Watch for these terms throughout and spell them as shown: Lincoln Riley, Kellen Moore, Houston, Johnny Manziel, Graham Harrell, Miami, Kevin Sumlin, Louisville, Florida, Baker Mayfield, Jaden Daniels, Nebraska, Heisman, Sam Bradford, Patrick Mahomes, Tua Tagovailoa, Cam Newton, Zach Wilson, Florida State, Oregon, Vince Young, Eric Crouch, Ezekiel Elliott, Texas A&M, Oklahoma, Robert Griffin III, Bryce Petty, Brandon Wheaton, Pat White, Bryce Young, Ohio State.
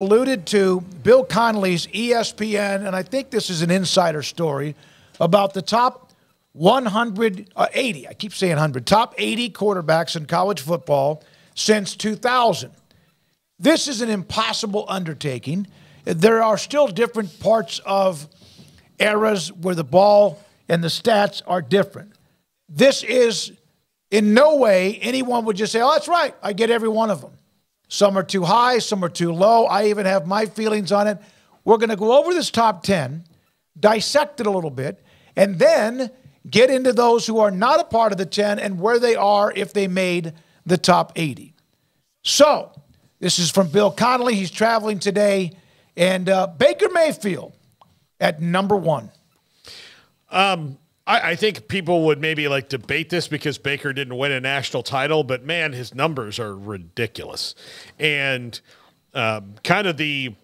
alluded to Bill Connelly's ESPN, and I think this is an insider story, about the top 180, I keep saying 100, top 80 quarterbacks in college football since 2000. This is an impossible undertaking. There are still different parts of eras where the ball and the stats are different. This is in no way anyone would just say, oh, that's right, I get every one of them. Some are too high, some are too low. I even have my feelings on it. We're going to go over this top 10, dissect it a little bit, and then get into those who are not a part of the 10 and where they are if they made the top 80. So this is from Bill Connelly. He's traveling today. And Baker Mayfield at number one. I think people would maybe like debate this because Baker didn't win a national title, but man, his numbers are ridiculous. And kind of the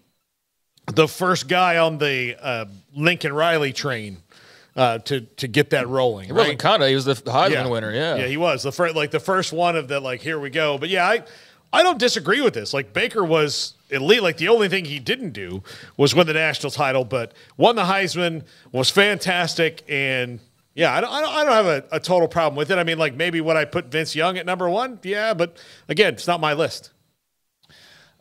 first guy on the Lincoln Riley train to get that rolling. It wasn't kind of, he was the Heisman winner. Yeah. Yeah, he was the first, like the first one of the, like, here we go. But yeah, I don't disagree with this. Like, Baker was elite. Like, the only thing he didn't do was win the national title, but won the Heisman, was fantastic. And yeah, I don't have a total problem with it. I mean, like, maybe would I put Vince Young at number one? Yeah, but again, it's not my list.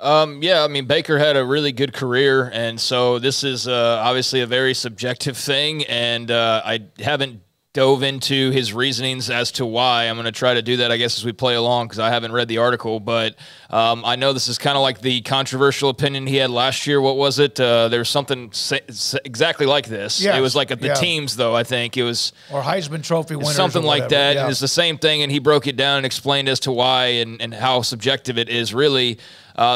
Yeah, I mean, Baker had a really good career, and so this is obviously a very subjective thing, and I haven't dove into his reasonings as to why. I'm going to try to do that, I guess, as we play along, because I haven't read the article. But I know this is kind of like the controversial opinion he had last year. What was it? There was something exactly like this. Yes. It was like the teams, though, I think. It was – or Heisman Trophy winners. Something like that. Yeah. It was the same thing, and he broke it down and explained as to why and how subjective it is, really.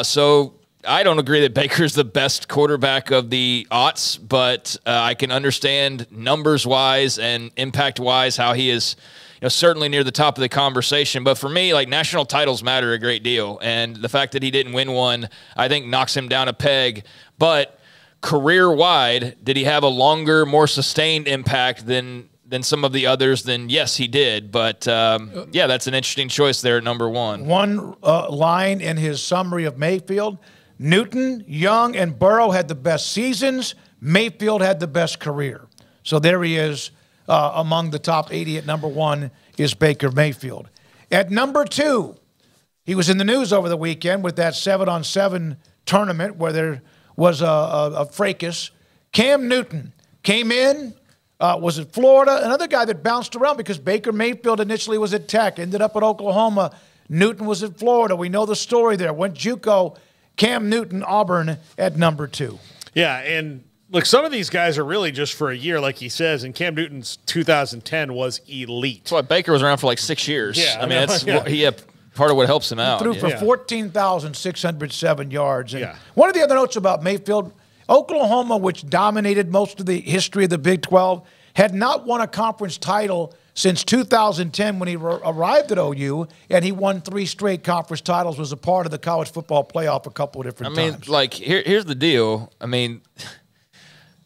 So I don't agree that Baker's the best quarterback of the aughts, but I can understand numbers-wise and impact-wise how he is, you know, certainly near the top of the conversation. But for me, like, national titles matter a great deal, and the fact that he didn't win one, I think, knocks him down a peg. But career-wide, did he have a longer, more sustained impact than some of the others? Then yes, he did. But yeah, that's an interesting choice there at number one. One line in his summary of Mayfield: Newton, Young, and Burrow had the best seasons. Mayfield had the best career. So there he is, among the top 80 at number one is Baker Mayfield. At number two, he was in the news over the weekend with that 7-on-7 tournament where there was a fracas. Cam Newton came in, was at Florida, another guy that bounced around because Baker Mayfield initially was at Tech, ended up at Oklahoma. Newton was at Florida. We know the story there. Went JUCO. Cam Newton, Auburn, at number two. Yeah, and look, some of these guys are really just for a year, like he says, and Cam Newton's 2010 was elite. That's why Baker was around for like 6 years. Yeah, I mean, that's part of what helps him out. He threw for 14,607 yards. And one of the other notes about Mayfield, Oklahoma, which dominated most of the history of the Big 12, had not won a conference title since 2010 when he arrived at OU, and he won 3 straight conference titles, was a part of the college football playoff a couple of different times. I mean, like, here's the deal. I mean,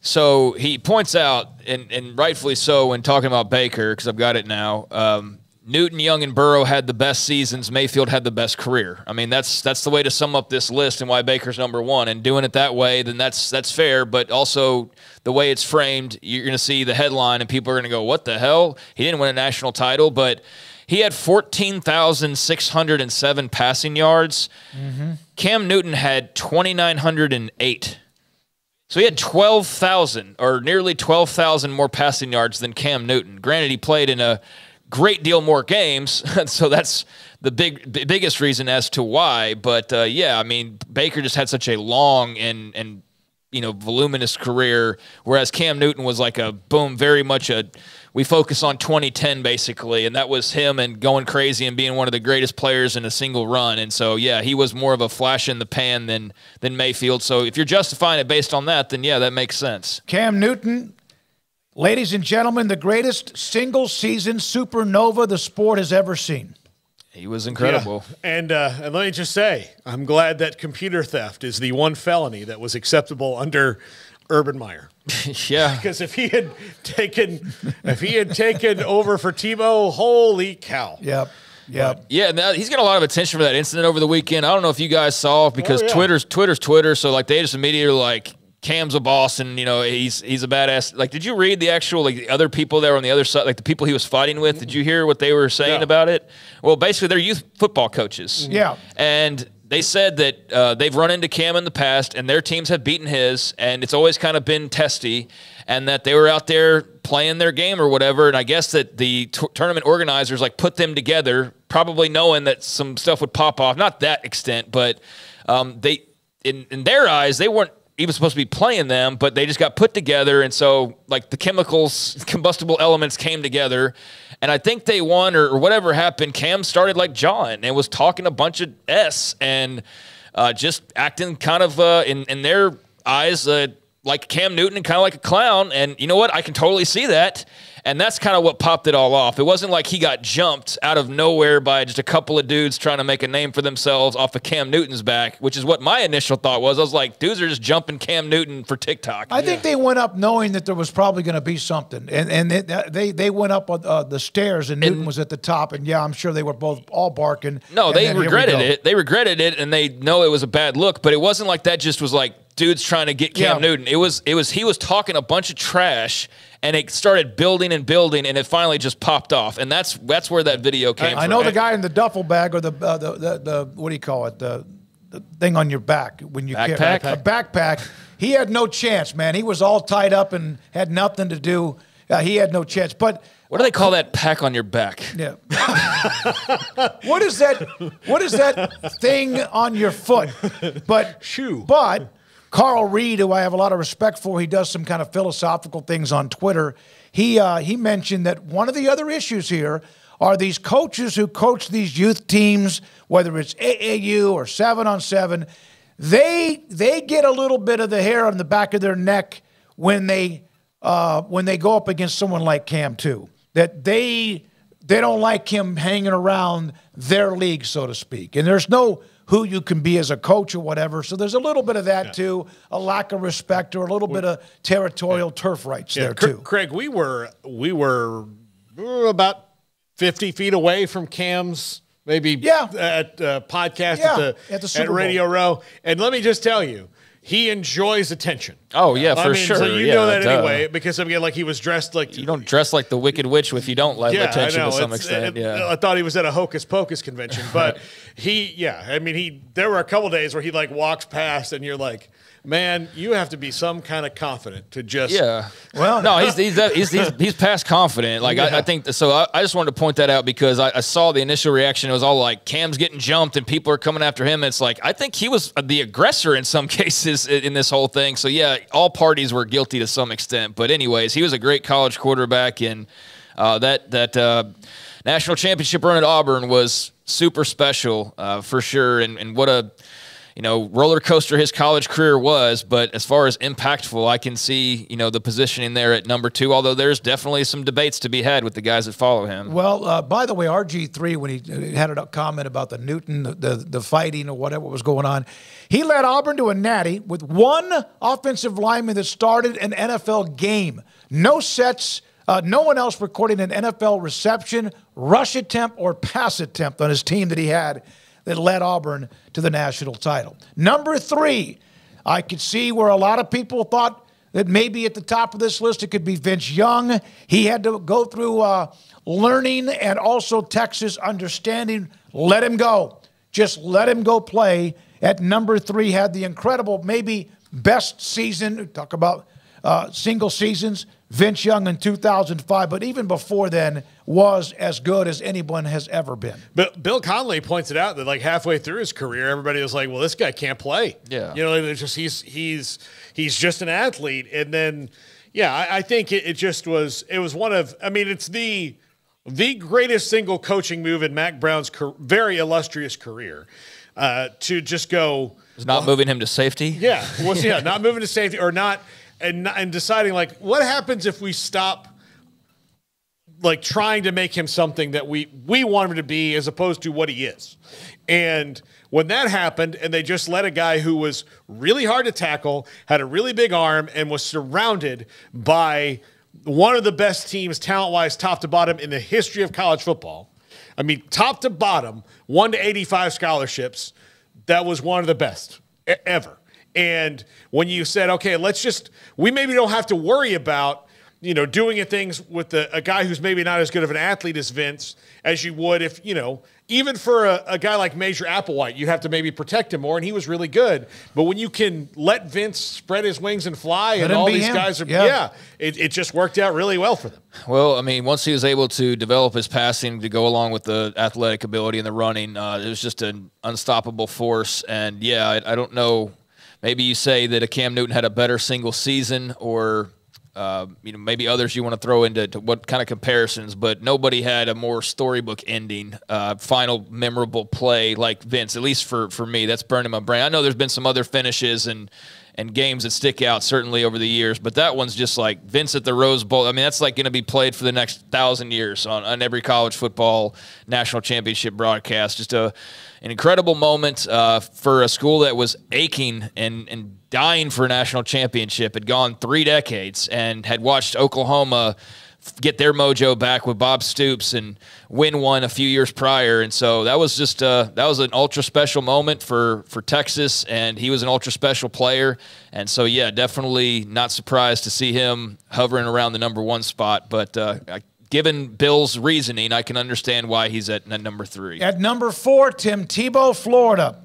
so he points out, and rightfully so when talking about Baker, because I've got it now, Newton, Young, and Burrow had the best seasons. Mayfield had the best career. I mean, that's the way to sum up this list and why Baker's number one. And doing it that way, then that's fair. But also the way it's framed, you're going to see the headline and people are going to go, what the hell? He didn't win a national title, but he had 14,607 passing yards. Mm-hmm. Cam Newton had 2,908. So he had 12,000 or nearly 12,000 more passing yards than Cam Newton. Granted, he played in a great deal more games, so that's the biggest reason as to why. But yeah, I mean, Baker just had such a long and you know, voluminous career, whereas Cam Newton was like a boom, very much a we focus on 2010 basically, and that was him and going crazy and being one of the greatest players in a single run. And so yeah, he was more of a flash in the pan than Mayfield. So if you're justifying it based on that, then yeah, that makes sense. Cam Newton. Ladies and gentlemen, the greatest single-season supernova the sport has ever seen. He was incredible. Yeah. And let me just say, I'm glad that computer theft is the one felony that was acceptable under Urban Meyer. Yeah. Because if he had taken over for Tebow, holy cow. Yep. Yeah, yeah. He's got a lot of attention for that incident over the weekend. I don't know if you guys saw, because Twitter's Twitter. So like, they just immediately like, Cam's a boss, and you know he's a badass. Like, did you read the actual like the other people that were on the other side, like the people he was fighting with? Did you hear what they were saying about it? Well, basically, they're youth football coaches. Yeah, and they said that they've run into Cam in the past, and their teams have beaten his, and it's always kind of been testy, and that they were out there playing their game or whatever, and I guess that the tournament organizers like put them together, probably knowing that some stuff would pop off. Not that extent, but they in their eyes they weren't even supposed to be playing them, but they just got put together, and so like the chemicals, combustible elements came together, and I think they won or whatever happened. Cam started like jawing and was talking a bunch of s and just acting kind of in their eyes like Cam Newton and kind of like a clown. And you know what, I can totally see that, and that's kind of what popped it all off. It wasn't like he got jumped out of nowhere by just a couple of dudes trying to make a name for themselves off of Cam Newton's back, which is what my initial thought was. I was like, dudes are just jumping Cam Newton for TikTok. I think they went up knowing that there was probably going to be something, and they went up the stairs, and Newton was at the top, and yeah, I'm sure they were both all barking. No, they regretted it. They regretted it, and they know it was a bad look, but it wasn't like that just was like dudes trying to get Cam Newton. It was he was talking a bunch of trash, and it started building and building, and it finally just popped off. And that's where that video came from. I know the guy in the duffel bag, or the what do you call it, the thing on your back when you backpack. A backpack. He had no chance, man. He was all tied up and had nothing to do. He had no chance. But what do they call that pack on your back? Yeah. What is that thing on your foot? But shoe. But Carl Reed, who I have a lot of respect for, he does some kind of philosophical things on Twitter. He mentioned that one of the other issues here are these coaches who coach these youth teams, whether it's AAU or 7-on-7, they get a little bit of the hair on the back of their neck when they go up against someone like Cam too. That they don't like him hanging around their league, so to speak. And there's no who you can be as a coach or whatever. So there's a little bit of that, too, a lack of respect or a little bit of territorial turf rights there, too. Craig, we were about 50 feet away from Cam's podcast at Radio Row. And let me just tell you, he enjoys attention. Oh, yeah, sure. So you know that anyway, because, I mean, like, he was dressed like... You don't dress like the Wicked Witch if you don't like attention to some extent. I thought he was at a Hocus Pocus convention, but there were a couple days where he, like, walks past and you're like, man, you have to be some kind of confident to just... Yeah. Well, no, he's past confident. Like, I think... So I just wanted to point that out, because I saw the initial reaction. It was all like, Cam's getting jumped and people are coming after him. It's like, I think he was the aggressor in some cases in this whole thing. So, yeah, all parties were guilty to some extent. But anyways, he was a great college quarterback, and that national championship run at Auburn was super special for sure. And what a... you know, roller coaster his college career was, but as far as impactful, I can see, you know, the positioning there at #2, although there's definitely some debates to be had with the guys that follow him. Well, by the way, RG3, when he had a comment about the Newton, the fighting or whatever was going on, he led Auburn to a natty with one offensive lineman that started an NFL game. No sets, no one else recording an NFL reception, rush attempt, or pass attempt on his team that he had, that led Auburn to the national title. #3, I could see where a lot of people thought that maybe at the top of this list it could be Vince Young. He had to go through learning, and also Texas understanding, let him go. Just let him go play. At #3, had the incredible, maybe best season, talk about single seasons, Vince Young in 2005, but even before then was as good as anyone has ever been. But Bill Connelly points it out that like halfway through his career, everybody was like, well, this guy can't play. Yeah. You know, it's just, he's just an athlete. And then, yeah, I think it just was, it was one of, I mean, it's the greatest single coaching move in Mac Brown's very illustrious career, to just go. Not moving him to safety. Yeah. Well, yeah. Not moving to safety or not. And deciding, like, what happens if we stop, like, trying to make him something that we want him to be as opposed to what he is. And when that happened, and they just let a guy who was really hard to tackle, had a really big arm, and was surrounded by one of the best teams, talent-wise, top to bottom, in the history of college football, I mean, top to bottom, 1 to 85 scholarships. That was one of the best ever. And when you said, okay, let's just, we maybe don't have to worry about, you know, doing things with a guy who's maybe not as good of an athlete as Vince as you would if, you know, even for a guy like Major Applewhite, you have to maybe protect him more, and he was really good. But when you can let Vince spread his wings and fly, and all these guys are – yeah, it just worked out really well for them. Well, I mean, once he was able to develop his passing to go along with the athletic ability and the running, it was just an unstoppable force. And, yeah, I don't know. Maybe you say that a Cam Newton had a better single season, or – you know, maybe others you want to throw into what kind of comparisons, but nobody had a more storybook ending, final memorable play like Vince, at least for me. That's burned in my brain. I know there's been some other finishes and games that stick out certainly over the years, but that one's just like Vince at the Rose Bowl. I mean, that's like going to be played for the next 1,000 years on every college football national championship broadcast. Just an incredible moment for a school that was aching and dying for a national championship, had gone 3 decades and had watched Oklahoma get their mojo back with Bob Stoops and win one a few years prior. And so that was just that was an ultra special moment for Texas, and he was an ultra special player. And so, yeah, definitely not surprised to see him hovering around the #1 spot. But given Bill's reasoning, I can understand why he's at #3. At #4, Tim Tebow, Florida.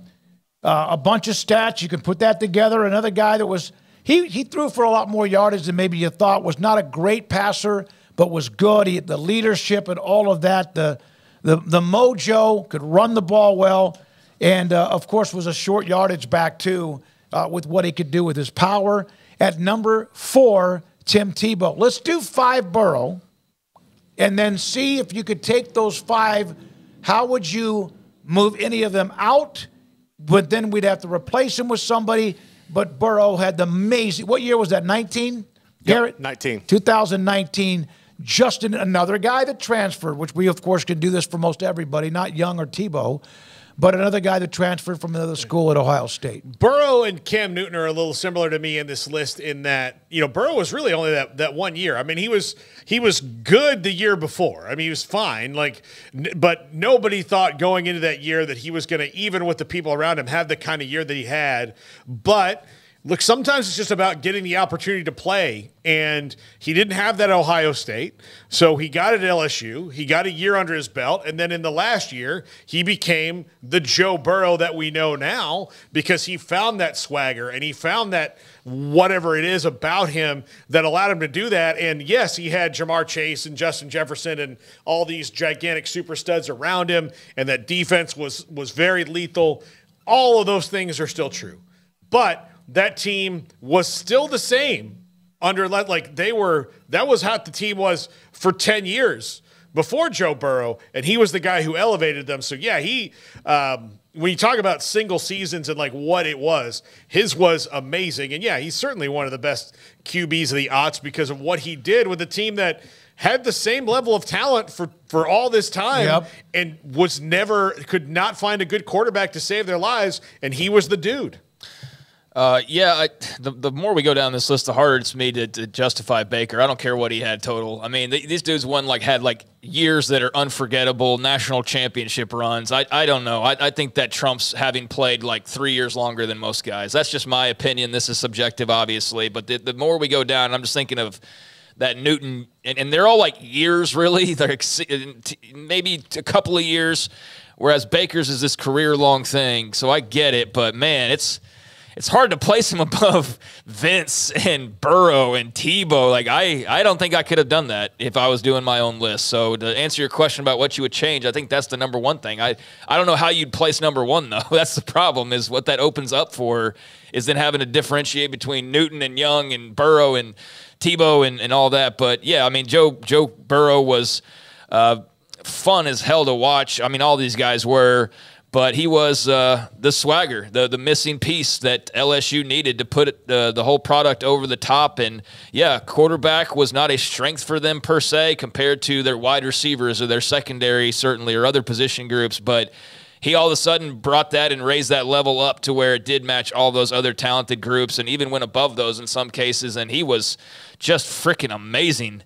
A bunch of stats. You can put that together. Another guy that was – he threw for a lot more yardage than maybe you thought, was not a great passer, but was good. He had the leadership and all of that, the mojo, could run the ball well, and, of course, was a short yardage back, too, with what he could do with his power. At #4, Tim Tebow. Let's do 5 Burrow and then see if you could take those 5. How would you move any of them out? But then we'd have to replace him with somebody. But Burrow had the amazing – what year was that, 19? Garrett? Yep, 19. 2019, just another guy that transferred, which we, of course, can do this for most everybody, not Young or Tebow, but another guy that transferred from another school at Ohio State. Burrow and Cam Newton are a little similar to me in this list in that, you know, Burrow was really only that 1 year. I mean, he was good the year before. I mean, he was fine, like, but nobody thought going into that year that he was going to, even with the people around him, have the kind of year that he had. But look, sometimes it's just about getting the opportunity to play, and he didn't have that at Ohio State, so he got it at LSU. He got a year under his belt, and then in the last year, he became the Joe Burrow that we know now because he found that swagger, and he found that whatever it is about him that allowed him to do that. And, yes, he had Jamar Chase and Justin Jefferson and all these gigantic super studs around him, and that defense was very lethal. All of those things are still true. But that team was still the same under, like, they were, that was how the team was for 10 years before Joe Burrow, and he was the guy who elevated them. So, yeah, he, when you talk about single seasons and, like, what it was, his was amazing. And, yeah, he's certainly one of the best QBs of the aughts because of what he did with a team that had the same level of talent for all this time, yep, and was never, could not find a good quarterback to save their lives, and he was the dude. Yeah, the more we go down this list, the harder it's me to justify Baker. I don't care what he had total. I mean, these dudes had years that are unforgettable, national championship runs. I don't know. I think that trumps having played like 3 years longer than most guys. That's just my opinion. This is subjective, obviously. But the more we go down, I'm just thinking of that Newton, and they're all like years, really. They're maybe a couple of years, whereas Baker's is this career-long thing. So I get it, but, man, it's hard to place him above Vince and Burrow and Tebow. Like, I don't think I could have done that if I was doing my own list. So to answer your question about what you would change, I think that's the #1 thing. I don't know how you'd place #1, though. That's the problem, is what that opens up for is then having to differentiate between Newton and Young and Burrow and Tebow and all that. But, yeah, I mean, Joe Burrow was fun as hell to watch. I mean, all these guys were. But he was the swagger, the missing piece that LSU needed to put the whole product over the top. And, yeah, quarterback was not a strength for them per se compared to their wide receivers or their secondary certainly or other position groups. But he all of a sudden brought that and raised that level up to where it did match all those other talented groups and even went above those in some cases. And he was just freaking amazing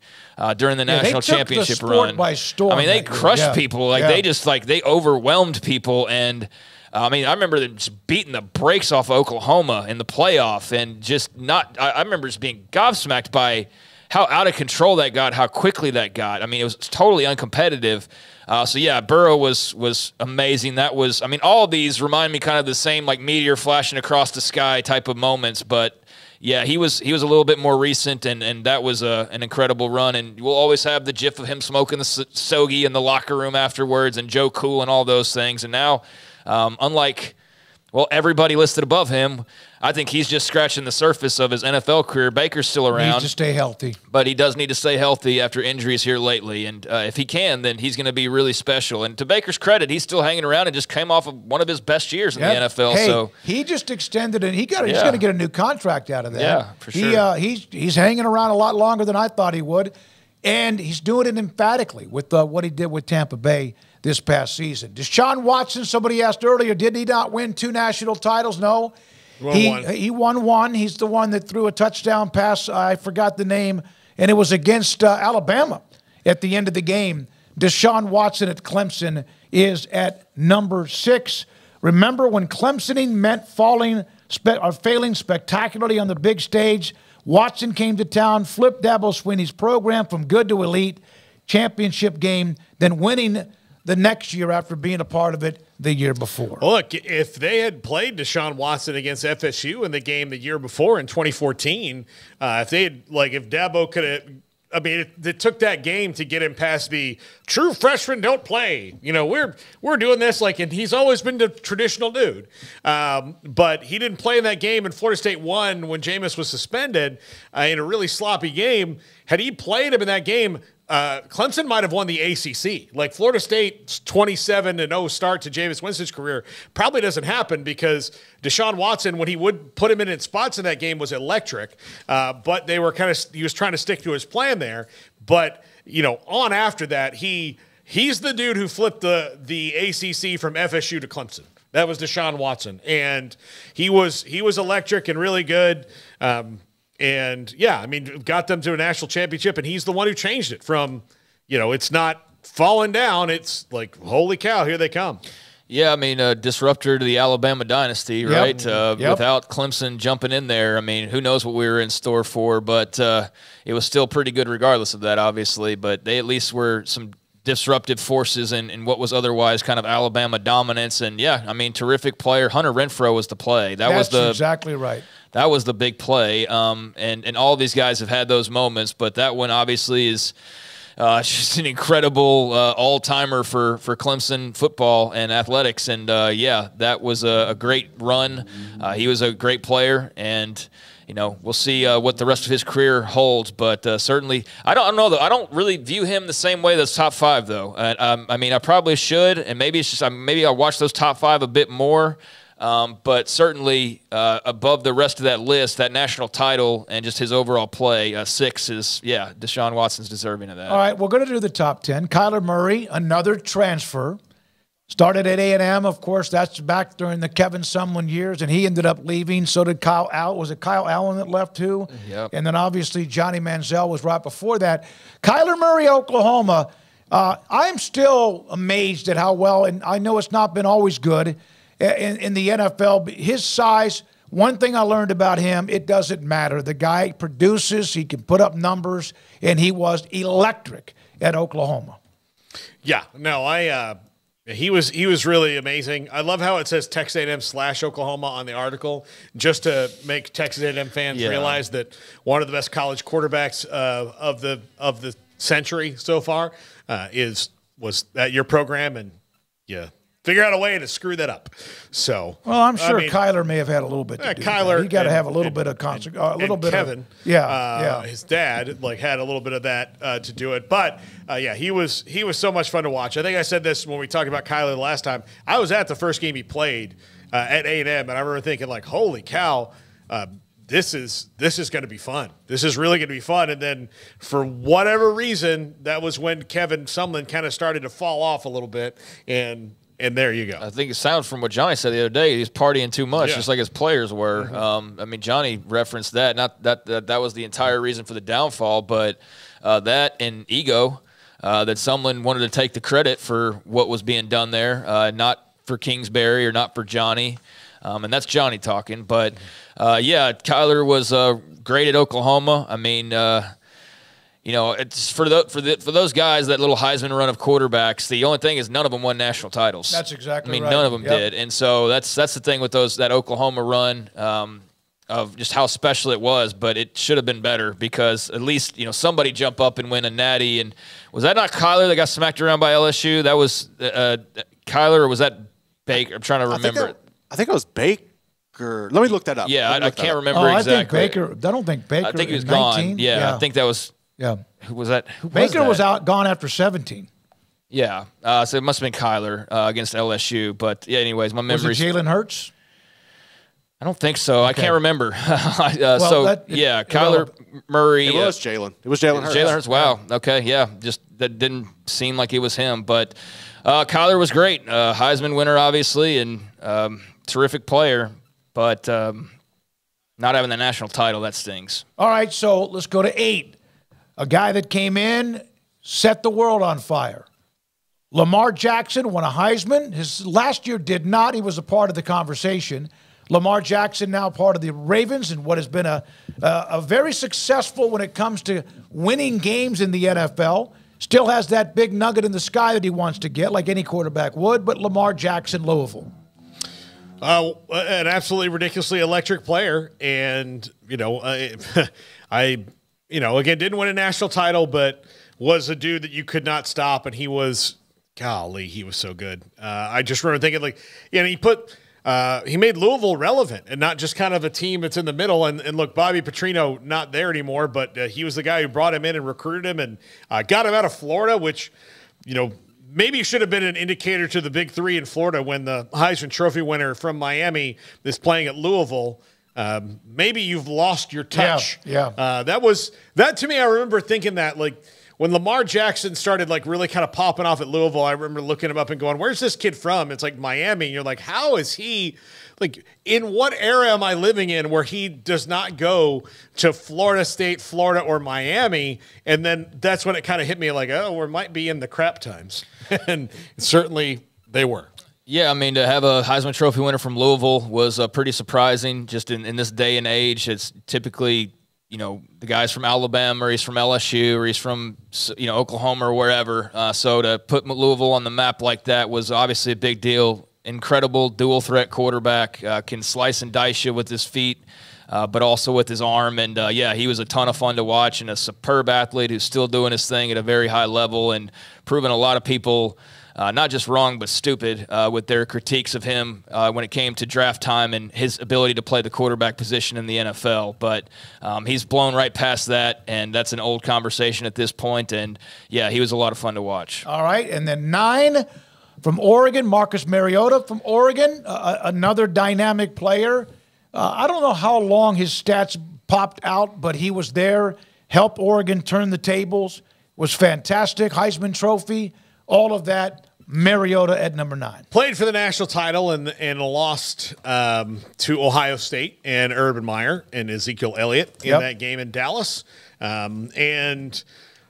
during the national championship the run. By storm, I mean, they crushed people. Like they just they overwhelmed people. And I mean, I remember them just beating the brakes off Oklahoma in the playoff and just not. I remember just being gobsmacked by how out of control that got, how quickly that got. I mean, it was totally uncompetitive. So yeah, Burrow was amazing. That was, I mean, all of these remind me kind of the same like meteor flashing across the sky type of moments. But yeah, he was a little bit more recent, and that was an incredible run. And we'll always have the gif of him smoking the stogie in the locker room afterwards, and Joe Cool and all those things. And now, unlike everybody listed above him, I think he's just scratching the surface of his NFL career. Baker's still around. He needs to stay healthy. But he does need to stay healthy after injuries here lately. And if he can, then he's going to be really special. And to Baker's credit, he's still hanging around and just came off of one of his best years in the NFL. Hey, so he just extended and he's going to get a new contract out of that. Yeah, for sure. He's hanging around a lot longer than I thought he would. And he's doing it emphatically with what he did with Tampa Bay this past season. Deshaun Watson, somebody asked earlier, did he not win two national titles? No. He won one. He's the one that threw a touchdown pass. I forgot the name. And it was against Alabama at the end of the game. Deshaun Watson at Clemson is at number 6. Remember when Clemsoning meant failing spectacularly on the big stage? Watson came to town, flipped Dabo Swinney's program from good to elite, championship game, then winning the next year after being a part of it the year before. Look, if they had played Deshaun Watson against FSU in the game the year before in 2014, if Dabo could have, I mean, it took that game to get him past the true freshmen don't play. You know, we're doing this and he's always been the traditional dude. But he didn't play in that game, and Florida State won when Jameis was suspended in a really sloppy game. Had he played him in that game, Clemson might have won the ACC. Like, Florida State's 27-0 start to Jameis Winston's career probably doesn't happen because Deshaun Watson, when he would put him in spots in that game, was electric. But they were he was trying to stick to his plan there. But on after that, he's the dude who flipped the ACC from FSU to Clemson. That was Deshaun Watson, and he was electric and really good. And yeah, I mean, got them to a national championship, and he's the one who changed it from, it's not falling down. It's like, holy cow, here they come. Yeah, I mean, a disruptor to the Alabama dynasty, right? Without Clemson jumping in there, I mean, who knows what we were in store for, but it was still pretty good regardless of that, obviously. But they at least were some disruptive forces in what was otherwise kind of Alabama dominance. And yeah, I mean, terrific player. Hunter Renfrow was the play. That's exactly right. That was the big play, and all these guys have had those moments, but that one obviously is just an incredible all-timer for Clemson football and athletics. And, yeah, that was a great run. He was a great player, and – we'll see what the rest of his career holds, but certainly I don't know though. I don't really view him the same way that's top 5 though. I mean, I probably should, and maybe it's just maybe I watch those top 5 a bit more. But certainly above the rest of that list, that national title and just his overall play, 6 is, yeah, Deshaun Watson's deserving of that. All right, we're going to do the top 10. Kyler Murray, another transfer. Started at A&M, of course. That's back during the Kevin Sumlin years, and he ended up leaving. So did Kyle Allen. Was it Kyle Allen that left too? Yep. And then obviously Johnny Manziel was right before that. Kyler Murray, Oklahoma. I'm still amazed at how well, and I know it's not been always good in the NFL. But his size, one thing I learned about him, it doesn't matter. The guy produces, he can put up numbers, and he was electric at Oklahoma. Yeah, no, he was really amazing. I love how it says Texas A&M /Oklahoma on the article, just to make Texas A&M fans realize that one of the best college quarterbacks of the century so far was at your program, and figure out a way to screw that up. So, well, I'm sure Kyler may have had a little bit. Kyler, you got to have a little bit of a little bit. Kevin, his dad had a little bit of that to do it. But yeah, he was so much fun to watch. I think I said this when we talked about Kyler the last time. I was at the first game he played at A&M, and I remember thinking holy cow, this is going to be fun. This is really going to be fun. And then for whatever reason, that was when Kevin Sumlin kind of started to fall off a little bit, and And there you go. I think it sounds from what Johnny said the other day. He's partying too much, just like his players were. Mm-hmm. I mean, Johnny referenced that. Not that that was the entire reason for the downfall, but that and ego that Sumlin wanted to take the credit for what was being done there, not for Kingsbury or not for Johnny. And that's Johnny talking. But, yeah, Kyler was great at Oklahoma. I mean, you know, it's for those guys, that little Heisman run of quarterbacks, the only thing is none of them won national titles. That's exactly right. I mean, none of them did. And so that's the thing with those that Oklahoma run of just how special it was. But it should have been better because at least, you know, somebody jump up and win a natty. And was that not Kyler that got smacked around by LSU? That was Kyler, or was that Baker? I'm trying to remember. I think it was Baker. Let me look that up. Yeah, I can't remember exactly. I don't think Baker. I think he was gone. Yeah, I think that was. Yeah, who was that? Baker was out, gone after 17. Yeah, so it must have been Kyler against LSU. But yeah, anyways, my memory. Was it Jalen Hurts? I don't think so. Okay. I can't remember. Kyler Murray. It was Jalen. It was Jalen Hurts. Jalen Hurts. Wow. Okay. Yeah. Just that didn't seem like it was him, but Kyler was great. Heisman winner, obviously, and terrific player, but not having the national title, that stings. All right, so let's go to 8. A guy that came in, set the world on fire. Lamar Jackson won a Heisman. His last year did not. He was a part of the conversation. Lamar Jackson now part of the Ravens and what has been a very successful when it comes to winning games in the NFL. Still has that big nugget in the sky that he wants to get, like any quarterback would, but Lamar Jackson, Louisville. An absolutely ridiculously electric player. And, you know, again, didn't win a national title, but was a dude that you could not stop, and he was, golly, he was so good. I just remember thinking, like, you know, he made Louisville relevant and not just kind of a team that's in the middle. And look, Bobby Petrino not there anymore, but he was the guy who brought him in and recruited him and got him out of Florida, which, you know, maybe should have been an indicator to the big three in Florida when the Heisman Trophy winner from Miami is playing at Louisville. Maybe you've lost your touch. Yeah. That to me, I remember thinking that, like, when Lamar Jackson started, like, really kind of popping off at Louisville, I remember looking him up and going, where's this kid from? It's like Miami. And you're like, how is he, like, in what era am I living in where he does not go to Florida State, Florida, or Miami? And then that's when it kind of hit me, like, oh, we might be in the crap times. And certainly they were. Yeah, I mean, to have a Heisman Trophy winner from Louisville was pretty surprising. Just in this day and age, it's typically, you know, the guy's from Alabama or he's from LSU or he's from, you know, Oklahoma or wherever. So to put Louisville on the map like that was obviously a big deal. Incredible dual-threat quarterback, can slice and dice you with his feet, but also with his arm. And, yeah, he was a ton of fun to watch and a superb athlete who's still doing his thing at a very high level and proving a lot of people – not just wrong, but stupid with their critiques of him when it came to draft time and his ability to play the quarterback position in the NFL. But he's blown right past that, and that's an old conversation at this point. And, yeah, he was a lot of fun to watch. All right, and then 9 from Oregon, Marcus Mariota from Oregon, another dynamic player. I don't know how long his stats popped out, but he was there, helped Oregon turn the tables, was fantastic, Heisman Trophy. All of that, Mariota at number 9. Played for the national title and lost to Ohio State and Urban Meyer and Ezekiel Elliott in that game in Dallas. And,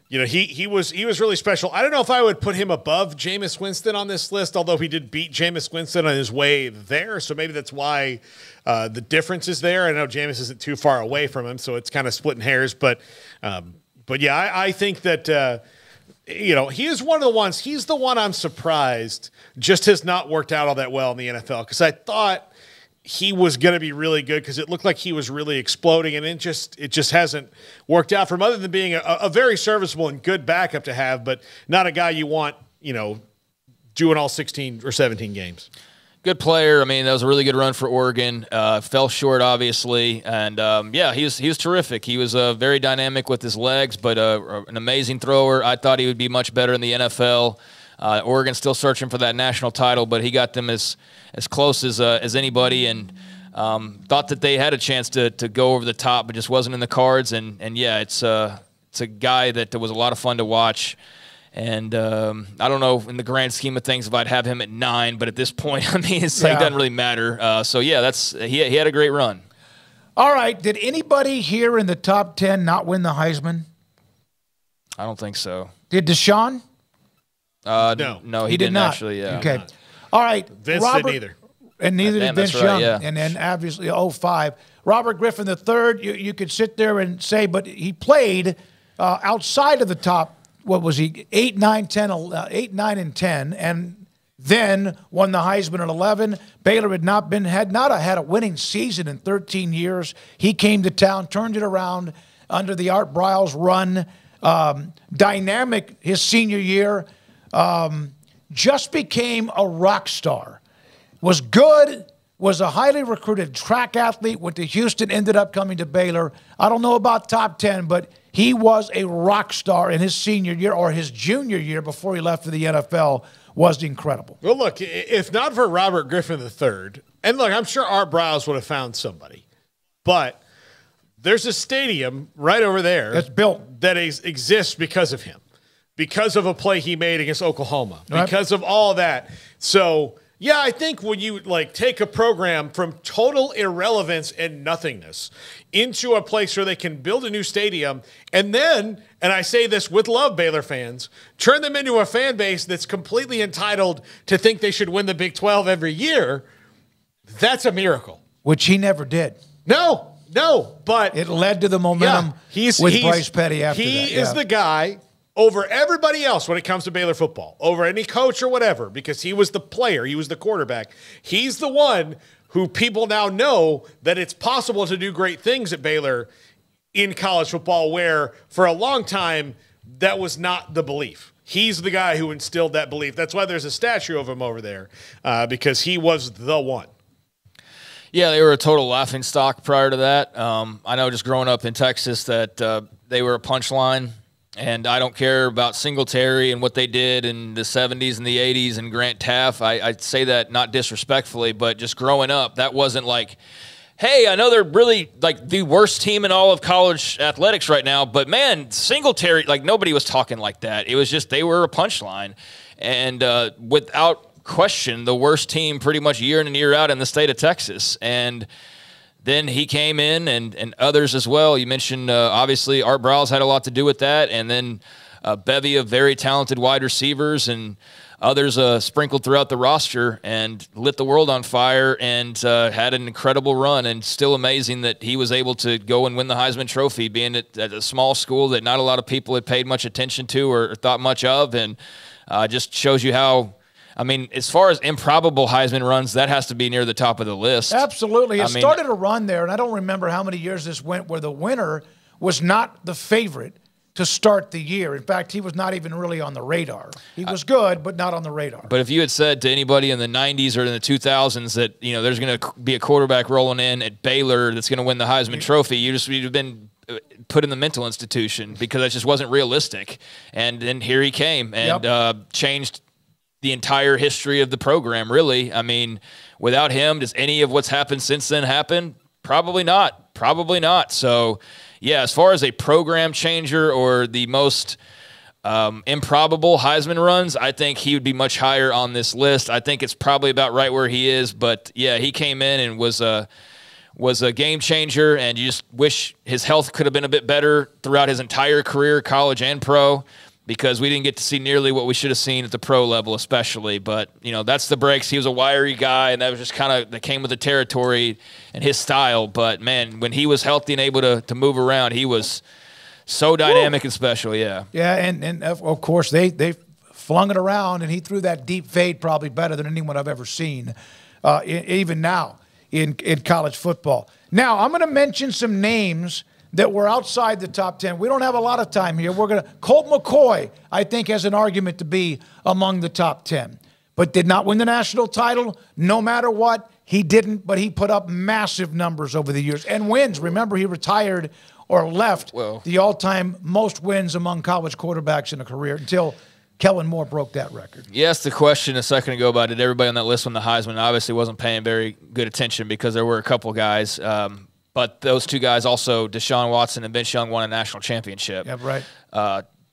you know, he was really special. I don't know if I would put him above Jameis Winston on this list, although he did beat Jameis Winston on his way there. So maybe that's why the difference is there. I know Jameis isn't too far away from him, so it's kind of splitting hairs. But yeah, I think that you know, he is one of the ones, he's the one I'm surprised just has not worked out all that well in the NFL, because I thought he was going to be really good because it looked like he was really exploding, and it just hasn't worked out for him, other than being a very serviceable and good backup to have, but not a guy you want, you know, doing all 16 or 17 games. Good player. I mean, that was a really good run for Oregon. Fell short, obviously, and yeah, he was terrific. He was very dynamic with his legs, but an amazing thrower. I thought he would be much better in the NFL. Oregon's still searching for that national title, but he got them as close as anybody, and thought that they had a chance to go over the top, but just wasn't in the cards. And yeah, it's a guy that was a lot of fun to watch. And I don't know in the grand scheme of things if I'd have him at 9, but at this point, I mean, it's like, it doesn't really matter. So yeah, that's he had a great run. All right. Did anybody here in the top 10 not win the Heisman? I don't think so. Did Deshaun? No, he didn't actually. Yeah. Okay. All right. Vince didn't either. And neither did Vince Young. Yeah. And then obviously 05. Robert Griffin III, you could sit there and say, but he played outside of the top, what was he, 8, 9, 10, 8, 9, and 10, and then won the Heisman at 11. Baylor had not had a winning season in 13 years. He came to town, turned it around under the Art Briles run. Dynamic his senior year. Just became a rock star. Was good, was a highly recruited track athlete, went to Houston, ended up coming to Baylor. I don't know about top 10, but he was a rock star in his senior year, or his junior year before he left for the NFL. Was incredible. Well, look, if not for Robert Griffin III, and look, I'm sure Art Briles would have found somebody, but there's a stadium right over there that's built, that exists because of him, because of a play he made against Oklahoma, because of all that. So yeah, I think when you like take a program from total irrelevance and nothingness into a place where they can build a new stadium and then, and I say this with love, Baylor fans, turn them into a fan base that's completely entitled to think they should win the Big 12 every year, that's a miracle. Which he never did. No, no, but it led to the momentum with Bryce Petty after that. He is the guy over everybody else when it comes to Baylor football, over any coach or whatever, because he was the player, he was the quarterback. He's the one who people now know that it's possible to do great things at Baylor in college football, where for a long time that was not the belief. He's the guy who instilled that belief. That's why there's a statue of him over there, because he was the one. Yeah, they were a total laughing stock prior to that. I know just growing up in Texas that they were a punchline. And I don't care about Singletary and what they did in the 70s and the 80s and Grant Taff. I say that not disrespectfully, but just growing up, that wasn't like, hey, I know they're really like the worst team in all of college athletics right now, but man, Singletary, like nobody was talking like that. It was just they were a punchline. And without question, the worst team pretty much year in and year out in the state of Texas. And then he came in, and others as well. You mentioned, obviously, Art Briles had a lot to do with that, and then a bevy of very talented wide receivers and others sprinkled throughout the roster and lit the world on fire and had an incredible run, and still amazing that he was able to go and win the Heisman Trophy, being at a small school that not a lot of people had paid much attention to or thought much of, and just shows you how – I mean, as far as improbable Heisman runs, that has to be near the top of the list. Absolutely. It started a run there, and I don't remember how many years this went, where the winner was not the favorite to start the year. In fact, he was not even really on the radar. He was good, but not on the radar. But if you had said to anybody in the 90s or in the 2000s that, you know, there's going to be a quarterback rolling in at Baylor that's going to win the Heisman Trophy, you'd have been put in the mental institution, because that just wasn't realistic. And then here he came and changed the entire history of the program, really. I mean, without him, does any of what's happened since then happen? Probably not. Probably not. So, yeah, as far as a program changer or the most improbable Heisman runs, I think he would be much higher on this list. I think it's probably about right where he is. But, yeah, he came in and was a game changer, and you just wish his health could have been a bit better throughout his entire career, college and pro, because we didn't get to see nearly what we should have seen at the pro level, especially. But, you know, that's the breaks. He was a wiry guy, and that was just kind of that came with the territory and his style. But, man, when he was healthy and able to move around, he was so dynamic and special, yeah. Yeah, and of course, they flung it around, and he threw that deep fade probably better than anyone I've ever seen, even now in college football. Now, I'm going to mention some names that were outside the top 10. We don't have a lot of time here. We're going to Colt McCoy, I think, has an argument to be among the top 10, but did not win the national title. No matter what, he didn't, but he put up massive numbers over the years and wins. Remember, he retired or left the all-time most wins among college quarterbacks in a career until Kellen Moore broke that record. You asked the question a second ago about did everybody on that list win the Heisman. I obviously wasn't paying very good attention because there were a couple guys, but those two guys also, Deshaun Watson and Vince Young, won a national championship. Yeah, right.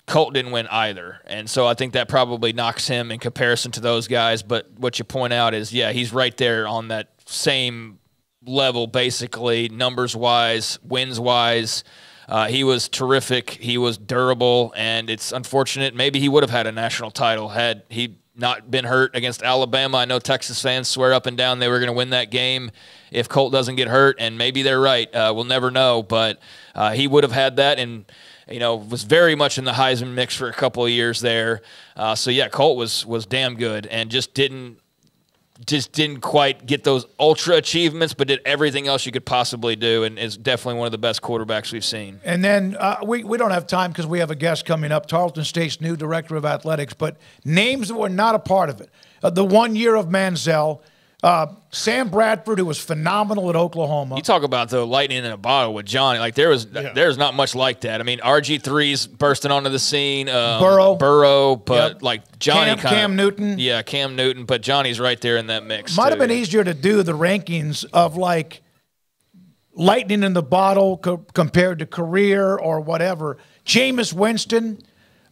Colt didn't win either. And so I think that probably knocks him in comparison to those guys. But what you point out is, yeah, he's right there on that same level, basically, numbers-wise, wins-wise. He was terrific. He was durable, and it's unfortunate. Maybe he would have had a national title had he not been hurt against Alabama. I know Texas fans swear up and down they were going to win that game if Colt doesn't get hurt, and maybe they're right. We'll never know, but he would have had that, and you know, was very much in the Heisman mix for a couple of years there. So yeah, Colt was damn good, and just didn't quite get those ultra achievements, but did everything else you could possibly do, and is definitely one of the best quarterbacks we've seen. And then we don't have time because we have a guest coming up, Tarleton State's new director of athletics, but names that were not a part of it. The 1 year of Manziel, Sam Bradford, who was phenomenal at Oklahoma. You talk about the lightning in a bottle with Johnny. Like, there's not much like that. I mean, RG3's bursting onto the scene. Burrow, but like Johnny kind of. Cam Newton. Yeah, Cam Newton, but Johnny's right there in that mix. Might have been easier to do the rankings of like lightning in the bottle compared to career or whatever. Jameis Winston.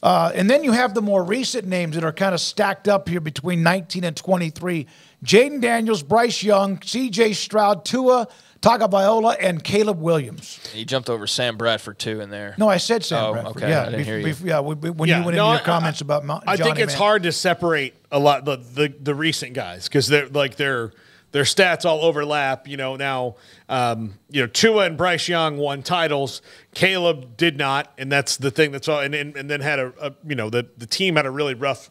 And then you have the more recent names that are kind of stacked up here between 19 and 23. Jaden Daniels, Bryce Young, C.J. Stroud, Tua Tagovailoa, and Caleb Williams. You jumped over Sam Bradford, too, in there. No, I said Sam Bradford. Okay, yeah, I didn't hear you. Yeah, when you went into your comments about Johnny Manziel. I think it's hard to separate a lot the recent guys because they're like their stats all overlap. You know, now Tua and Bryce Young won titles. Caleb did not, and that's the thing. That's all. And then had the team had a really rough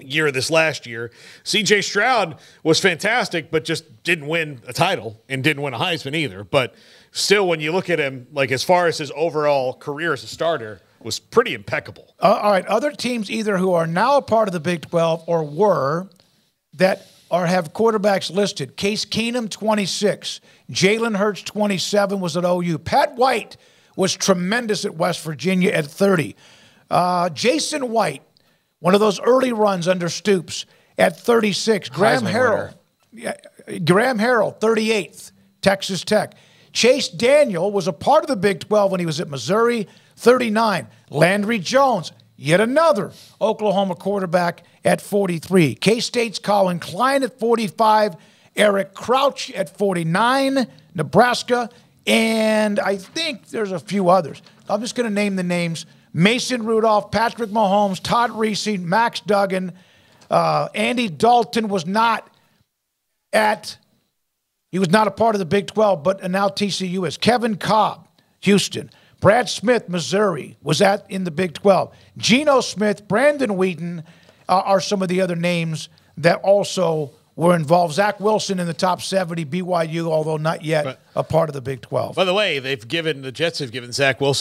year this last year. C.J. Stroud was fantastic, but just didn't win a title and didn't win a Heisman either. But still, when you look at him, like as far as his overall career as a starter, was pretty impeccable. All right, other teams either who are now a part of the Big 12 or were that have quarterbacks listed. Case Keenum, 26. Jalen Hurts, 27, was at OU. Pat White was tremendous at West Virginia at 30. Jason White, one of those early runs under Stoops at 36. Graham Harrell, 38th, Texas Tech. Chase Daniel was a part of the Big 12 when he was at Missouri, 39. Landry Jones, yet another Oklahoma quarterback at 43. K-State's Colin Klein at 45. Eric Crouch at 49. Nebraska, and I think there's a few others. I'm just going to name the names. Mason Rudolph, Patrick Mahomes, Todd Reese, Max Duggan. Andy Dalton was not a part of the Big 12, but now TCU is. Kevin Cobb, Houston. Brad Smith, Missouri, was in the Big 12. Geno Smith, Brandon Wheaton are some of the other names that also were involved. Zach Wilson in the top 70, BYU, although not yet a part of the Big 12. By the way, they've given the Jets have given Zach Wilson